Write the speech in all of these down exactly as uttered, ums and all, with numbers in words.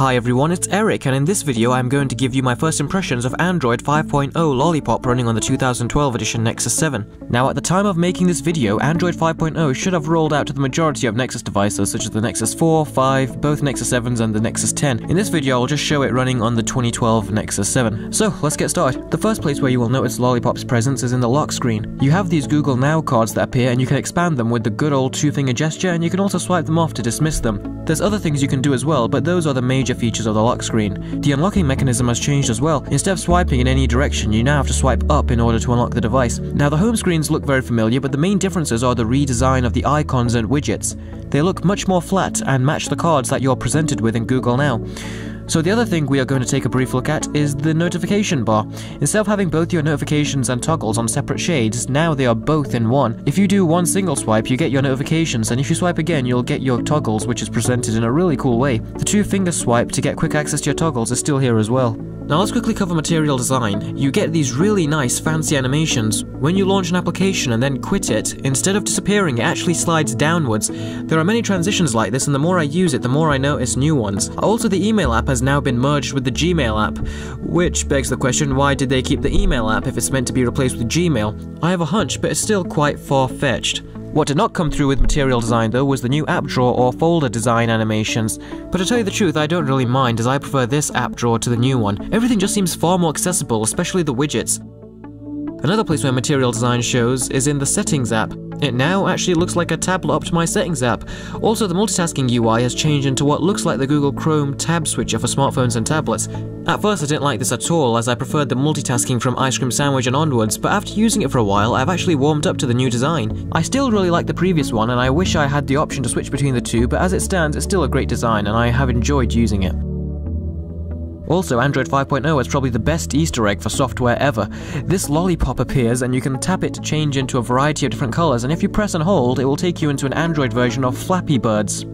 Hi everyone, it's Eric, and in this video I'm going to give you my first impressions of Android five point oh Lollipop running on the two thousand twelve edition Nexus seven. Now at the time of making this video, Android five point oh should have rolled out to the majority of Nexus devices such as the Nexus four, five, both Nexus sevens and the Nexus ten. In this video I'll just show it running on the twenty twelve Nexus seven. So let's get started. The first place where you will notice Lollipop's presence is in the lock screen. You have these Google Now cards that appear and you can expand them with the good old two-finger gesture, and you can also swipe them off to dismiss them. There's other things you can do as well, but those are the major features of the lock screen. The unlocking mechanism has changed as well. Instead of swiping in any direction, you now have to swipe up in order to unlock the device. Now the home screens look very familiar, but the main differences are the redesign of the icons and widgets. They look much more flat and match the cards that you're presented with in Google Now. So the other thing we are going to take a brief look at is the notification bar. Instead of having both your notifications and toggles on separate shades, now they are both in one. If you do one single swipe, you get your notifications, and if you swipe again, you'll get your toggles, which is presented in a really cool way. The two-finger swipe to get quick access to your toggles is still here as well. Now let's quickly cover material design. You get these really nice fancy animations. When you launch an application and then quit it, instead of disappearing, it actually slides downwards. There are many transitions like this, and the more I use it, the more I notice new ones. Also, the email app has now been merged with the Gmail app, which begs the question, why did they keep the email app if it's meant to be replaced with Gmail? I have a hunch, but it's still quite far-fetched. What did not come through with material design though was the new app drawer or folder design animations. But to tell you the truth, I don't really mind, as I prefer this app drawer to the new one. Everything just seems far more accessible, especially the widgets. Another place where material design shows is in the settings app. It now actually looks like a tablet up to my settings app. Also, the multitasking U I has changed into what looks like the Google Chrome tab switcher for smartphones and tablets. At first I didn't like this at all, as I preferred the multitasking from Ice Cream Sandwich and onwards, but after using it for a while I've actually warmed up to the new design. I still really like the previous one, and I wish I had the option to switch between the two, but as it stands it's still a great design and I have enjoyed using it. Also, Android five point oh is probably the best Easter egg for software ever. This lollipop appears and you can tap it to change into a variety of different colors, and if you press and hold, it will take you into an Android version of Flappy Birds.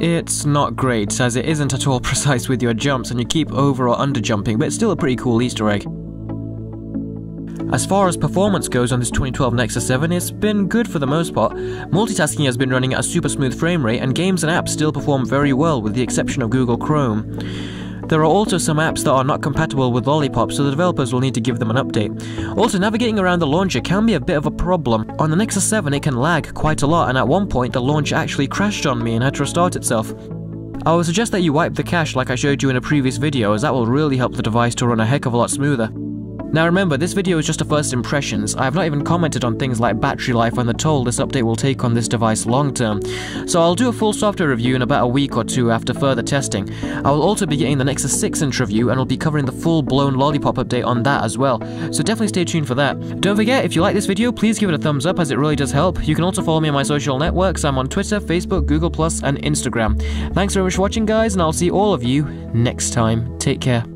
It's not great, as it isn't at all precise with your jumps and you keep over or under jumping, but it's still a pretty cool Easter egg. As far as performance goes on this twenty twelve Nexus seven, it's been good for the most part. Multitasking has been running at a super smooth frame rate, and games and apps still perform very well with the exception of Google Chrome. There are also some apps that are not compatible with Lollipop, so the developers will need to give them an update. Also, navigating around the launcher can be a bit of a problem. On the Nexus seven it can lag quite a lot, and at one point the launcher actually crashed on me and had to restart itself. I would suggest that you wipe the cache like I showed you in a previous video, as that will really help the device to run a heck of a lot smoother. Now remember, this video is just a first impressions. I have not even commented on things like battery life and the toll this update will take on this device long term. So I'll do a full software review in about a week or two after further testing. I will also be getting the Nexus six interview, and I'll be covering the full-blown Lollipop update on that as well. So definitely stay tuned for that. Don't forget, if you like this video, please give it a thumbs up, as it really does help. You can also follow me on my social networks. I'm on Twitter, Facebook, Google Plus, and Instagram. Thanks very much for watching, guys, and I'll see all of you next time. Take care.